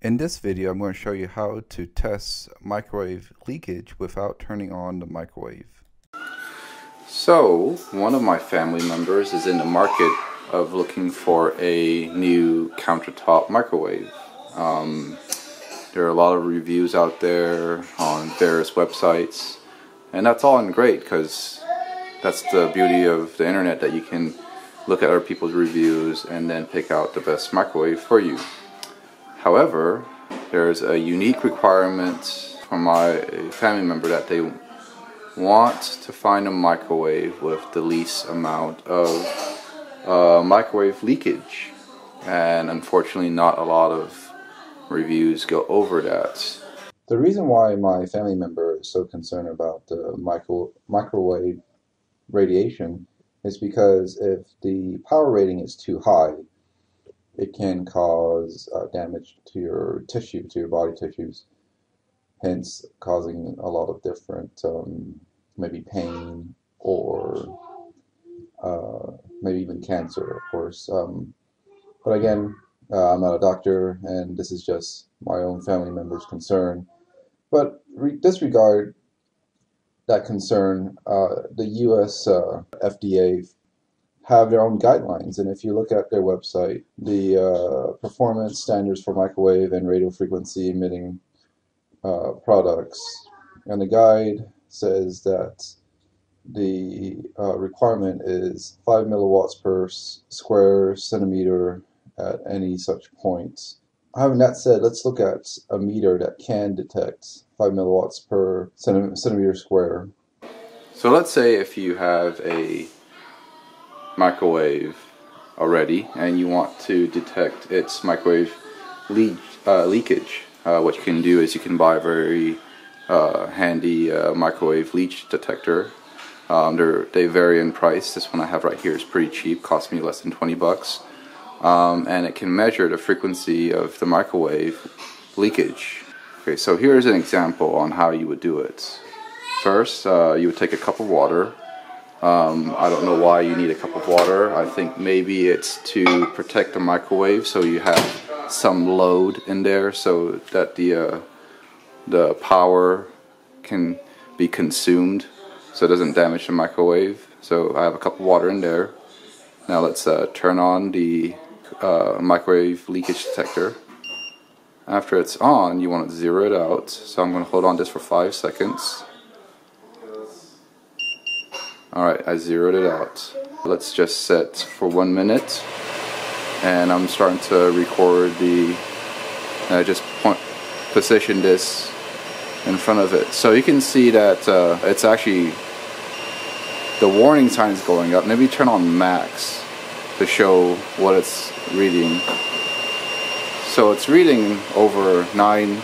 In this video, I'm going to show you how to test microwave leakage without turning on the microwave. So, one of my family members is in the market of looking for a new countertop microwave. There are a lot of reviews out there on various websites, and that's all great because that's the beauty of the internet, that you can look at other people's reviews and then pick out the best microwave for you. However, there's a unique requirement from my family member that they want to find a microwave with the least amount of microwave leakage, and unfortunately not a lot of reviews go over that. The reason why my family member is so concerned about the microwave radiation is because if the power rating is too high, it can cause damage to your tissue, to your body tissues, hence causing a lot of different, maybe pain or maybe even cancer, of course. But again, I'm not a doctor, and this is just my own family member's concern. But disregard that concern. The U.S. FDA have their own guidelines, and if you look at their website, the performance standards for microwave and radio frequency emitting products, and the guide says that the requirement is 5 milliwatts per square centimeter at any such point. Having that said, let's look at a meter that can detect 5 milliwatts per centimeter square. So let's say if you have a microwave already and you want to detect its microwave leakage. What you can do is you can buy a very handy microwave leak detector. They vary in price. This one I have right here is pretty cheap, cost me less than 20 bucks. And it can measure the frequency of the microwave leakage. Okay, so here's an example on how you would do it. First, you would take a cup of water. I don't know why you need a cup of water. I think maybe it's to protect the microwave, so you have some load in there so that the power can be consumed so it doesn't damage the microwave. So I have a cup of water in there. Now let's turn on the microwave leakage detector. After it's on, you want to zero it out. So I'm going to hold on this for 5 seconds. Alright, I zeroed it out. Let's just set for 1 minute, and I'm starting to record the... I just position this in front of it. So you can see that it's actually... the warning sign is going up. Maybe turn on max to show what it's reading. So it's reading over 10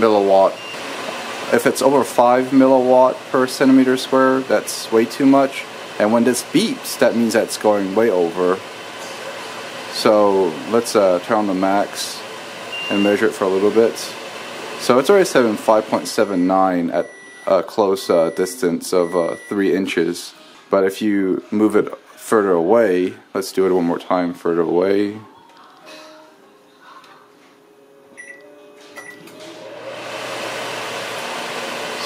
milliwatt. If it's over 5 milliwatt per centimeter square, that's way too much. And when this beeps, that means that's going way over. So let's turn on the max and measure it for a little bit. So it's already 5.79 at a close distance of 3 inches. But if you move it further away, let's do it one more time further away.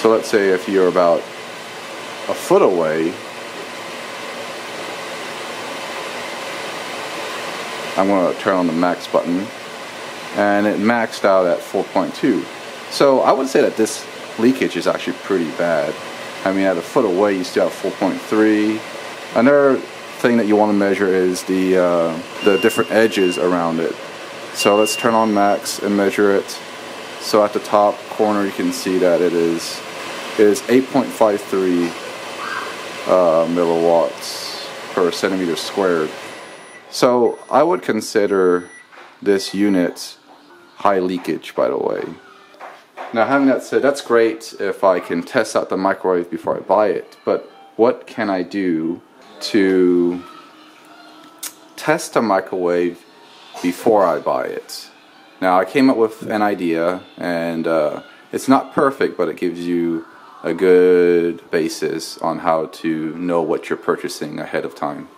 So let's say if you're about a foot away, I'm going to turn on the max button, and it maxed out at 4.2. So I would say that this leakage is actually pretty bad. I mean, at a foot away you still have 4.3. Another thing that you want to measure is the different edges around it. So let's turn on max and measure it. So at the top corner you can see that it is 8.53 milliwatts per centimeter squared. So I would consider this unit high leakage, by the way. Now, having that said, that's great if I can test out the microwave before I buy it, but what can I do to test the microwave before I buy it? Now, I came up with an idea, and it's not perfect, but it gives you a good basis on how to know what you're purchasing ahead of time.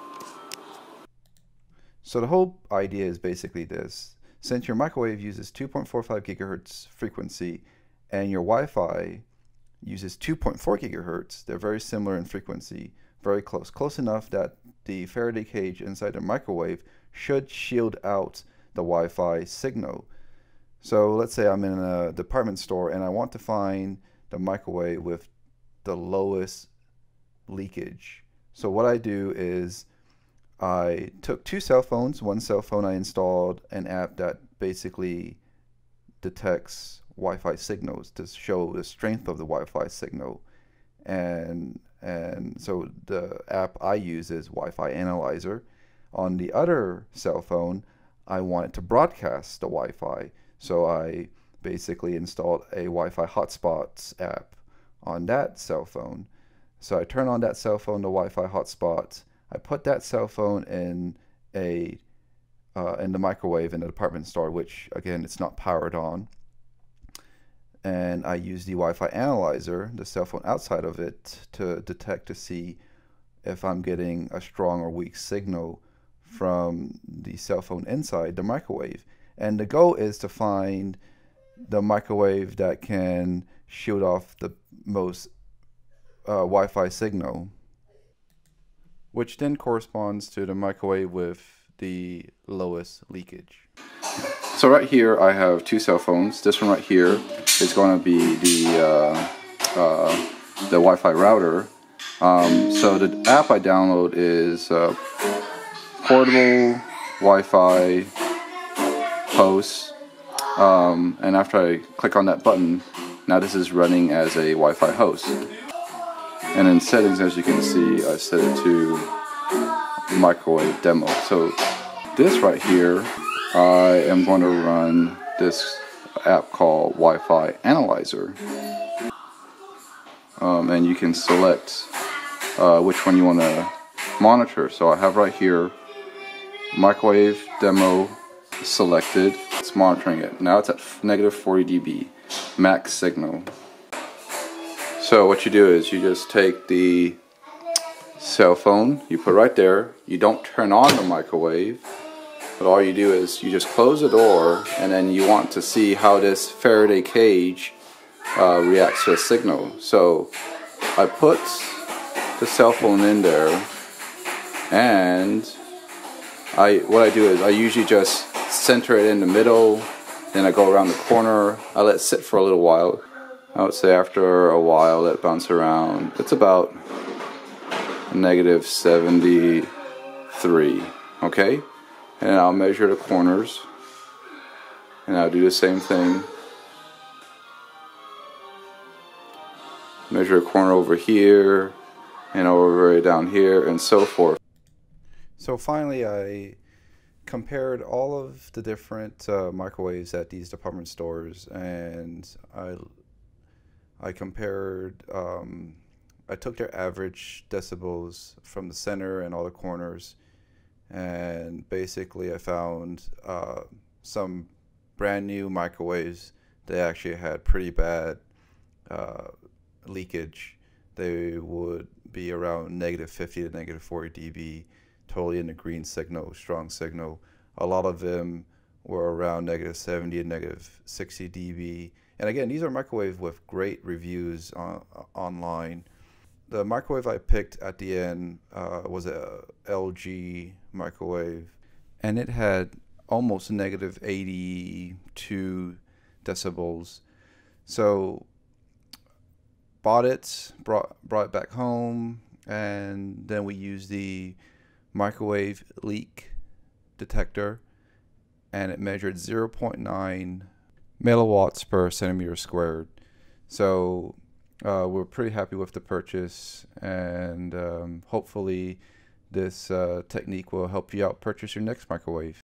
So the whole idea is basically this. Since your microwave uses 2.45 gigahertz frequency and your Wi-Fi uses 2.4 gigahertz, they're very similar in frequency, very close. Close enough that the Faraday cage inside the microwave should shield out the Wi-Fi signal. So let's say I'm in a department store and I want to find the microwave with the lowest leakage. So what I do is I took two cell phones. One cell phone I installed an app that basically detects Wi-Fi signals to show the strength of the Wi-Fi signal. And so the app I use is Wi-Fi Analyzer. On the other cell phone, I want it to broadcast the Wi-Fi. So I basically installed a Wi-Fi hotspots app on that cell phone. So I turn on that cell phone to Wi-Fi hotspots. I put that cell phone in the microwave in the department store, which again, it's not powered on. And I use the Wi-Fi analyzer, the cell phone outside of it, to detect to see if I'm getting a strong or weak signal from the cell phone inside the microwave. And the goal is to find the microwave that can shield off the most Wi-Fi signal, which then corresponds to the microwave with the lowest leakage. So right here I have two cell phones. This one right here is going to be the Wi-Fi router. So the app I download is portable Wi-Fi post, and after I click on that button, now this is running as a Wi-Fi host. And in settings, as you can see, I set it to microwave demo. So this right here, I am going to run this app called Wi-Fi Analyzer. And you can select which one you want to monitor. So I have right here, microwave demo selected. It's monitoring it. Now it's at -40 dB, max signal. So what you do is you just take the cell phone, you put it right there, you don't turn on the microwave, but all you do is you just close the door, and then you want to see how this Faraday cage reacts to a signal. So I put the cell phone in there, and what I do is I usually just center it in the middle, then I go around the corner, I let it sit for a little while. I would say after a while that bounce around, it's about -73, okay? And I'll measure the corners, and I'll do the same thing. Measure a corner over here, and over down here, and so forth. So finally I compared all of the different microwaves at these department stores, and I compared, I took their average decibels from the center and all the corners, and basically I found some brand new microwaves, they actually had pretty bad leakage. They would be around -50 to -40 dB, totally in the green signal, strong signal. A lot of them were around -70 and -60 dB. And again, these are microwaves with great reviews online. The microwave I picked at the end was a LG microwave, and it had almost -82 decibels. So bought it, brought it back home, and then we used the microwave leak detector, and it measured 0.9 milliwatts per centimeter squared. So we're pretty happy with the purchase, and hopefully this technique will help you out purchase your next microwave.